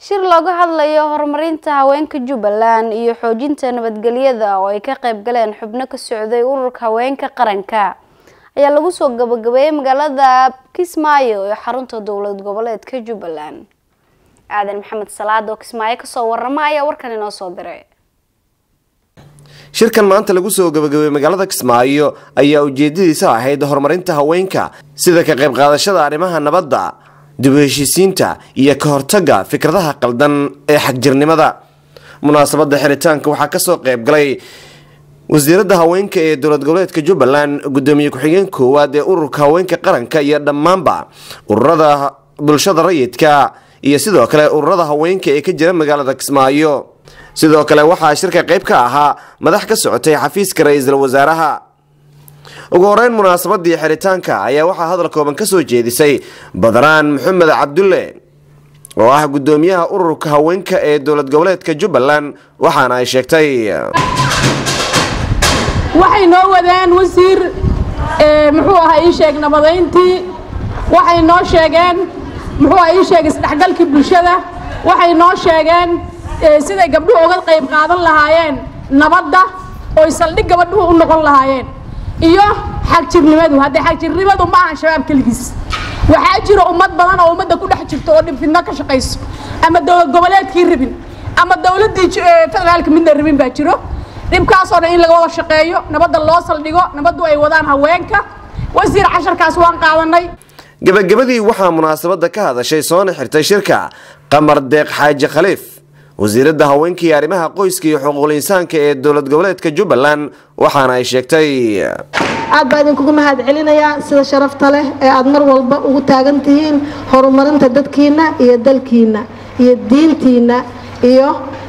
shir looga hadlayo horumarinta haweenka Jubaland iyo xoojinta nabadgelyada oo ay ka qayb galeen xubno ka socday ururka haweenka qaranka ayaa lagu soo gabagabeeyay magaalada Kismaayo ee xarunta dawlad goboleedka Jubaland. Aadan Maxamed Salaad oo Kismaayo ka soo warramay ayaa warkan inoo soo diray. shirkan maanta lagu soo gabagabeeyay magaalada Kismaayo ayaa ujeedadiisa ahayd horumarinta haweenka sida ka qayb qaadashada arrimaha nabadda dib u heshiisiinta iyo ka hortagga fikradaha qaldan ee xagjirnimada. munaasabada xiritaanka waxaa ka soo qayb galay wasiirada haweenka ee dawlad goboleedka Jubaland, gudoomiye ku-xigeen koowaad ee ururka haweenka qaranka iyo dhammaanba ururada bulshada rayidka iyo sidoo kale ururada haweenka ee ka jira magaalada Kismaayo. sidoo kale waxaa shirka qayb ka ahaa madax ka socotay xafiiska ra'iisul wasaaraha. ugu horeyn munaasabadii xiritaanka ayaa waxaa hadal kooban ka soo jeedisay Badran Muhammad Abdulle oo ah gudoomiyaha ururka haweenka ee dawlad goboleedka Jubaland, waxaana ay sheegtay waxay noo wadeen wasiir muxuu ahaa ii sheeg nabadayntii, waxay noo sheegeen muxuu ahaa ii sheeg isdhexgalka bulshada, waxay noo sheegeen sida gabdhuhu uga qayb qaadan lahaayeen nabadda oo saldhig gabdhuhu u noqon lahaayeen iyo xaqjirnimadu. hadda xaqjirnimadu ma aha shabaab kaligiis, waxa jira ummad badan oo ummadda ku dhex jirto oo dhib fidna ka shaqeyso, ama dawlad goboleedkii ribin ama dawladii federaalka midna ribin baa jiro. dhibkaas oo in laga wada shaqeeyo nabadda loo saldhigo, nabaddu ay wadaan haweenka. wasiir casharkaas waan qaadanay. gabagabadii waxaa munaasabada ka hadashay soona xirtay shirka qamar deeq xaaji khaliif, wasiirada haweenka iyo arrimaha qoyska iyo xuquuqul insaanka ee dawlad goboleedka Jubaland, waxaana ay sheegtay aad baan idinku mahadcelinayaa sida sharafta leh ee aad mar walba ugu taagan tihiin horumarinta dadkiina iyo dalkiina iyo diintiina iyo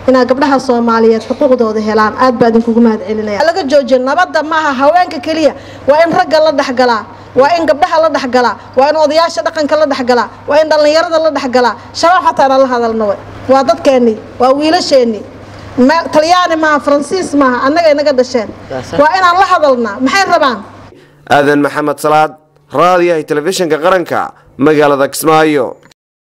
ina gabdhaha Soomaaliyeed xuquuqdooda helaan. aad baan idinku mahadcelinayaa. laga joojiyo nabadda ma aha haweenka kaliya, waa in ragga la dhaxgalaa, وإن قبلها لا دحجلا، وإن وضياش دقن كلا دحجلا، وإن دلنيار دلا دحجلا، شرحة ترى الله هذا النوع، وعدد كاني، وويل شيني، ما طلياني مع فرنسيس مع أنا قد شين، وإن الله هذا لنا محير ربان. آذن محمد صلاد، راديو تلفزيون كقرنكا، مقالة Kismaayo.